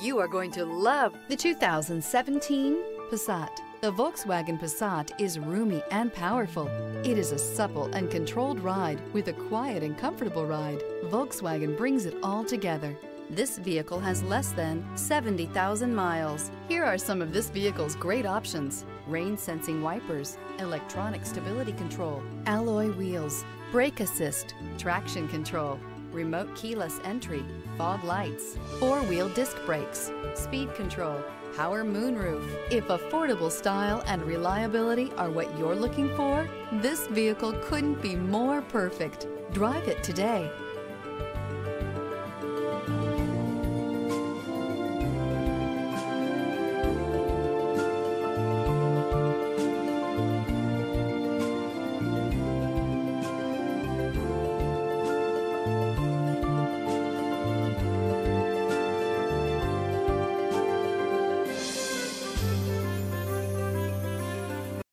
you are going to love the 2017 Passat. The Volkswagen Passat is roomy and powerful. It is a supple and controlled ride with a quiet and comfortable ride. Volkswagen brings it all together. This vehicle has less than 70,000 miles. Here are some of this vehicle's great options: rain sensing wipers, electronic stability control, alloy wheels, brake assist, traction control, remote keyless entry, fog lights, four-wheel disc brakes, speed control, power moonroof. If affordable style and reliability are what you're looking for, this vehicle couldn't be more perfect. Drive it today.